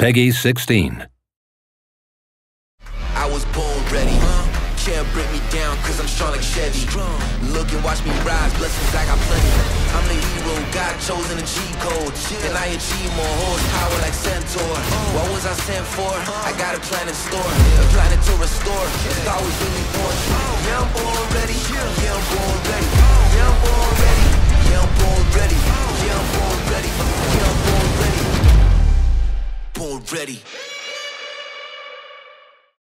Peggy 16. I was born ready. Can't break me down cause I'm strong like Chevy. Look and watch me rise, blessings I got plenty. I'm the hero, God chosen a G-code. And I achieve more horsepower like Centaur. What was I sent for? I got a plan in store. A planet to restore. It's always really born. Yeah, I'm born ready. Yeah, I'm born ready. Yeah, I'm born ready.